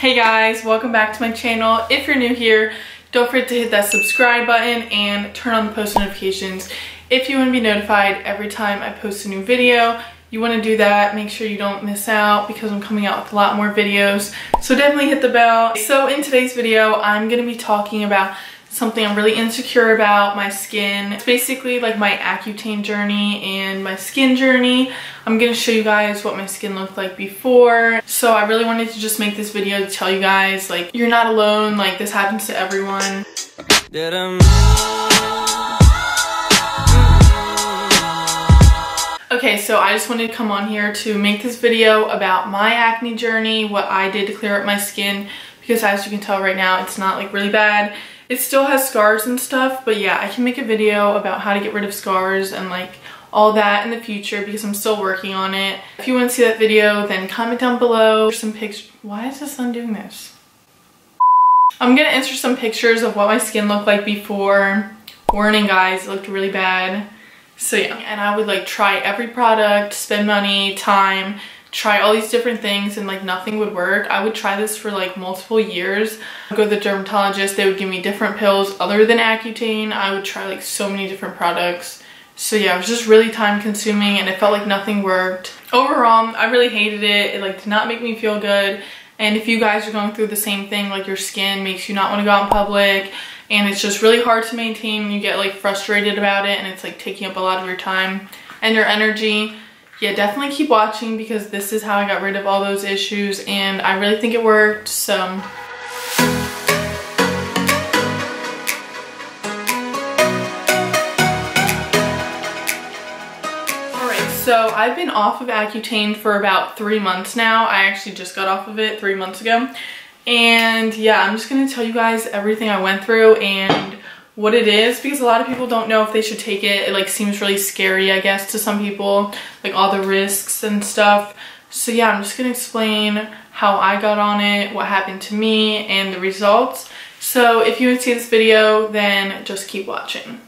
Hey guys, welcome back to my channel. If you're new here, don't forget to hit that subscribe button and turn on the post notifications. If you want to be notified every time I post a new video, you want to do that. Make sure you don't miss out because I'm coming out with a lot more videos. So definitely hit the bell. So in today's video, I'm going to be talking about something I'm really insecure about, my skin. It's basically like my Accutane journey and my skin journey. I'm gonna show you guys what my skin looked like before. So I really wanted to just make this video to tell you guys, like, you're not alone, like this happens to everyone. Okay, so I just wanted to come on here to make this video about my acne journey, what I did to clear up my skin, because as you can tell right now, it's not like really bad. It still has scars and stuff, but yeah, I can make a video about how to get rid of scars and like all that in the future because I'm still working on it. If you want to see that video, then comment down below some pictures. Why is the sun doing this? I'm gonna insert some pictures of what my skin looked like before. Warning guys, it looked really bad. So yeah, and I would like try every product, spend money, time, try all these different things and like nothing would work. I would try this for like multiple years. I'd go to the dermatologist, they would give me different pills other than Accutane. I would try like so many different products. So yeah, it was just really time consuming and it felt like nothing worked. Overall, I really hated it. It like did not make me feel good. And if you guys are going through the same thing, like your skin makes you not want to go out in public and it's just really hard to maintain, you get like frustrated about it and it's like taking up a lot of your time and your energy. Yeah, definitely keep watching because this is how I got rid of all those issues and I really think it worked, so. Alright, so I've been off of Accutane for about 3 months now. I actually just got off of it 3 months ago. And yeah, I'm just going to tell you guys everything I went through and what it is, because a lot of people don't know if they should take it. It like seems really scary, I guess, to some people, like all the risks and stuff. So yeah, I'm just gonna explain how I got on it, what happened to me, and the results. So if you want to see this video, then just keep watching.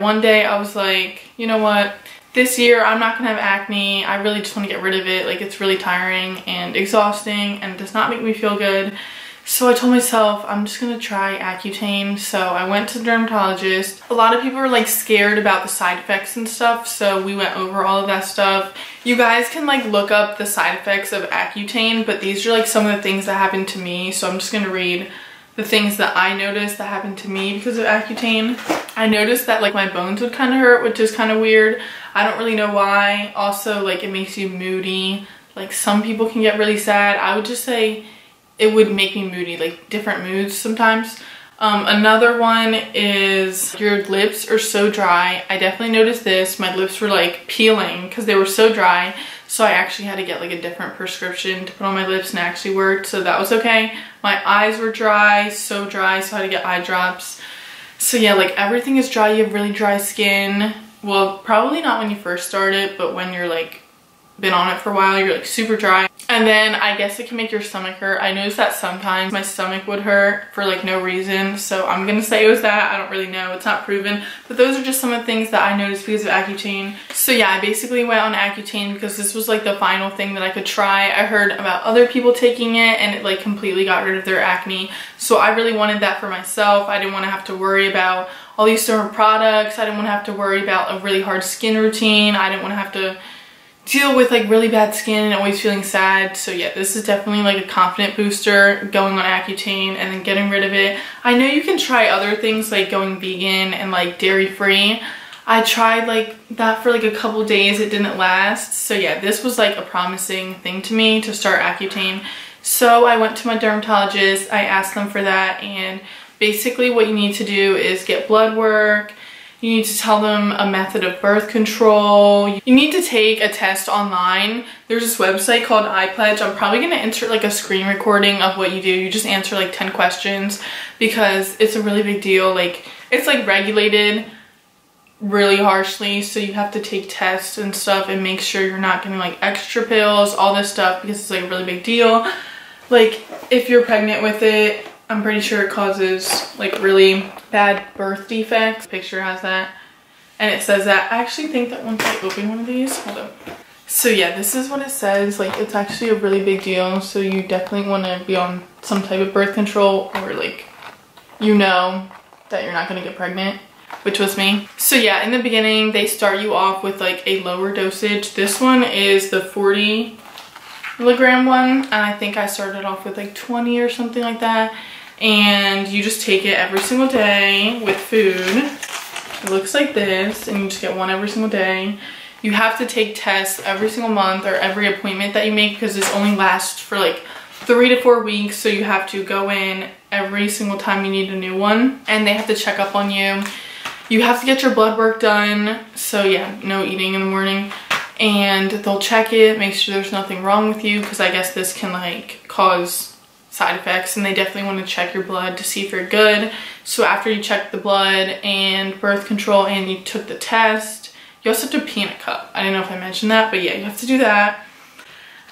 One day I was like, you know what, this year I'm not gonna have acne. I really just want to get rid of it. Like, it's really tiring and exhausting and does not make me feel good. So I told myself I'm just gonna try Accutane. So I went to the dermatologist. A lot of people were like scared about the side effects and stuff, so we went over all of that stuff. You guys can like look up the side effects of Accutane, but these are like some of the things that happened to me. So I'm just gonna read the things that I noticed that happened to me because of Accutane. I noticed that like my bones would kind of hurt, which is kind of weird. I don't really know why. Also, like, it makes you moody. Like, some people can get really sad. I would just say it would make me moody, like different moods sometimes. Another one is your lips are so dry. I definitely noticed this. My lips were like peeling because they were so dry. So I actually had to get like a different prescription to put on my lips and it actually worked. So that was okay. My eyes were dry. So I had to get eye drops. So yeah, like everything is dry. You have really dry skin. Well, probably not when you first start it, but when you're like been on it for a while, you're like super dry. And then I guess it can make your stomach hurt. I noticed that sometimes my stomach would hurt for like no reason. So I'm gonna say it was that. I don't really know, it's not proven. But those are just some of the things that I noticed because of Accutane. So yeah, I basically went on Accutane because this was like the final thing that I could try. I heard about other people taking it and it like completely got rid of their acne. So I really wanted that for myself. I didn't want to have to worry about all these different products. I didn't want to have to worry about a really hard skin routine. I didn't want to have to deal with like really bad skin and always feeling sad. So yeah, this is definitely like a confident booster, going on Accutane and then getting rid of it. I know you can try other things like going vegan and like dairy free. I tried like that for like a couple days, it didn't last. So yeah, this was like a promising thing to me to start Accutane. So I went to my dermatologist, I asked them for that, and basically what you need to do is get blood work. You need to tell them a method of birth control. You need to take a test online. There's this website called iPledge. I'm probably gonna insert like a screen recording of what you do. You just answer like 10 questions because it's a really big deal. Like, it's like regulated really harshly, so you have to take tests and stuff and make sure you're not getting like extra pills, all this stuff, because it's like a really big deal. Like, if you're pregnant with it, I'm pretty sure it causes like really bad birth defects. The picture has that. And it says that. I actually think that once I open one of these, hold up. So yeah, this is what it says. Like, it's actually a really big deal. So you definitely want to be on some type of birth control, or like, you know that you're not going to get pregnant, which was me. So yeah, in the beginning, they start you off with like a lower dosage. This one is the 40 milligram one, and I think I started off with like 20 or something like that. And you just take it every single day with food. It looks like this, and you just get one every single day. You have to take tests every single month or every appointment that you make, because this only lasts for like 3 to 4 weeks. So you have to go in every single time you need a new one, and they have to check up on you. You have to get your blood work done. So yeah, no eating in the morning. And they'll check it, make sure there's nothing wrong with you, because I guess this can like cause side effects, and they definitely want to check your blood to see if you're good. So after you check the blood and birth control and you took the test, you also have to pee in a cup. I don't know if I mentioned that, but yeah, you have to do that.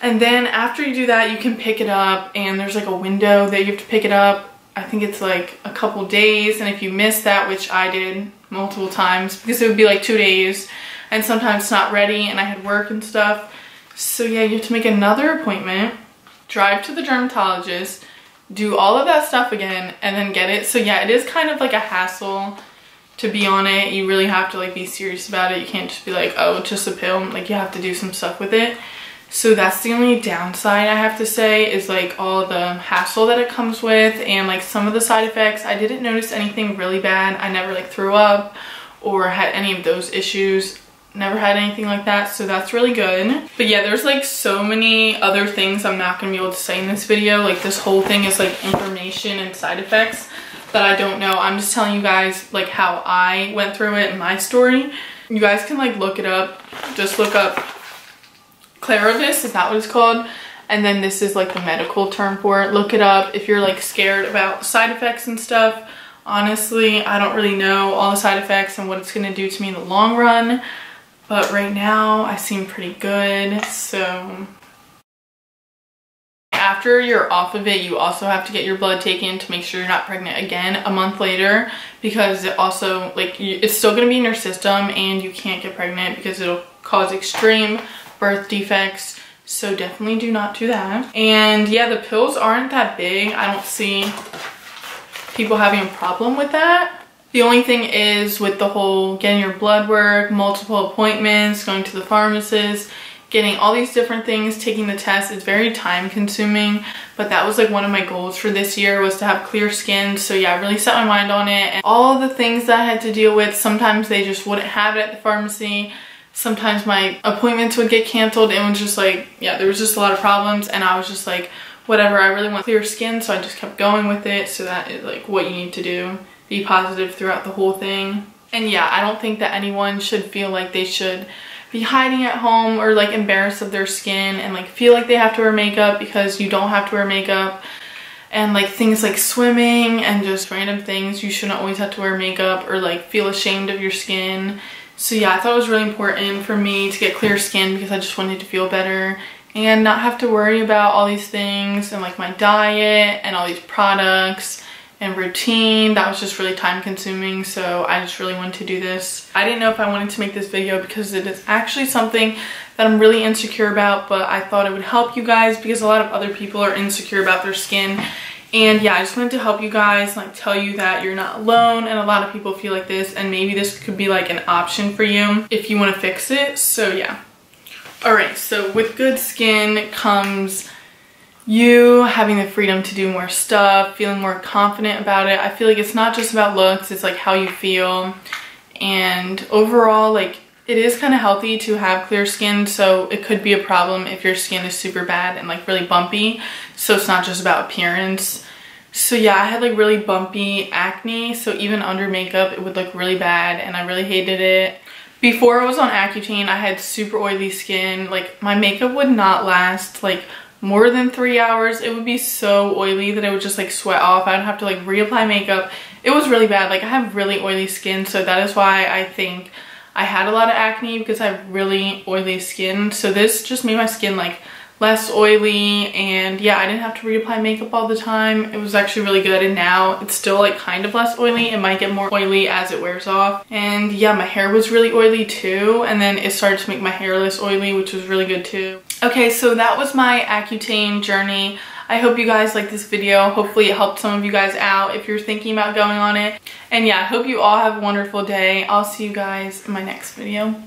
And then after you do that, you can pick it up, and there's like a window that you have to pick it up. I think it's like a couple days, and if you miss that, which I did multiple times, because it would be like 2 days and sometimes not ready, and I had work and stuff. So yeah, you have to make another appointment, drive to the dermatologist, do all of that stuff again, and then get it. So yeah, it is kind of like a hassle to be on it. You really have to like be serious about it. You can't just be like, oh, it's just a pill. Like, you have to do some stuff with it. So that's the only downside I have to say, is like all the hassle that it comes with, and like some of the side effects. I didn't notice anything really bad. I never like threw up or had any of those issues. Never had anything like that, so that's really good. But yeah, there's like so many other things I'm not gonna be able to say in this video. Like, this whole thing is like information and side effects that I don't know. I'm just telling you guys like how I went through it and my story. You guys can like look it up. Just look up Claravis, is that what it's called? And then this is like the medical term for it. Look it up if you're like scared about side effects and stuff. Honestly, I don't really know all the side effects and what it's gonna do to me in the long run. But right now, I seem pretty good, so. After you're off of it, you also have to get your blood taken to make sure you're not pregnant again a month later, because it also, like, it's still gonna be in your system, and you can't get pregnant because it'll cause extreme birth defects, so definitely do not do that. And yeah, the pills aren't that big. I don't see people having a problem with that. The only thing is with the whole getting your blood work, multiple appointments, going to the pharmacist, getting all these different things, taking the test, it's very time consuming. But that was like one of my goals for this year, was to have clear skin. So yeah, I really set my mind on it. And all the things that I had to deal with, sometimes they just wouldn't have it at the pharmacy. Sometimes my appointments would get canceled. It was just like, yeah, there was just a lot of problems, and I was just like, whatever, I really want clear skin. So I just kept going with it. So that is like what you need to do. Be positive throughout the whole thing. And yeah, I don't think that anyone should feel like they should be hiding at home or like embarrassed of their skin and like feel like they have to wear makeup, because you don't have to wear makeup. And like things like swimming and just random things, you shouldn't always have to wear makeup or like feel ashamed of your skin. So yeah, I thought it was really important for me to get clear skin, because I just wanted to feel better and not have to worry about all these things and like my diet and all these products and routine. That was just really time consuming, so I just really wanted to do this. I didn't know if I wanted to make this video, because it is actually something that I'm really insecure about, but I thought it would help you guys, because a lot of other people are insecure about their skin. And yeah, I just wanted to help you guys, like tell you that you're not alone, and a lot of people feel like this, and maybe this could be like an option for you if you want to fix it. So yeah. All right, so with good skin comes you having the freedom to do more stuff, feeling more confident about it. I feel like it's not just about looks, it's like how you feel. And overall, like, it is kind of healthy to have clear skin, so it could be a problem if your skin is super bad and like really bumpy. So it's not just about appearance. So yeah, I had like really bumpy acne, so even under makeup it would look really bad, and I really hated it. Before I was on Accutane, I had super oily skin. Like, my makeup would not last like more than 3 hours. It would be so oily that it would just like sweat off. I would have to like reapply makeup. It was really bad. Like, I have really oily skin, so that is why I think I had a lot of acne, because I have really oily skin. So this just made my skin like less oily, and yeah, I didn't have to reapply makeup all the time. It was actually really good, and now it's still like kind of less oily. It might get more oily as it wears off. And yeah, my hair was really oily too, and then it started to make my hair less oily, which was really good too. Okay, so that was my Accutane journey. I hope you guys liked this video. Hopefully it helped some of you guys out if you're thinking about going on it. And yeah, I hope you all have a wonderful day. I'll see you guys in my next video.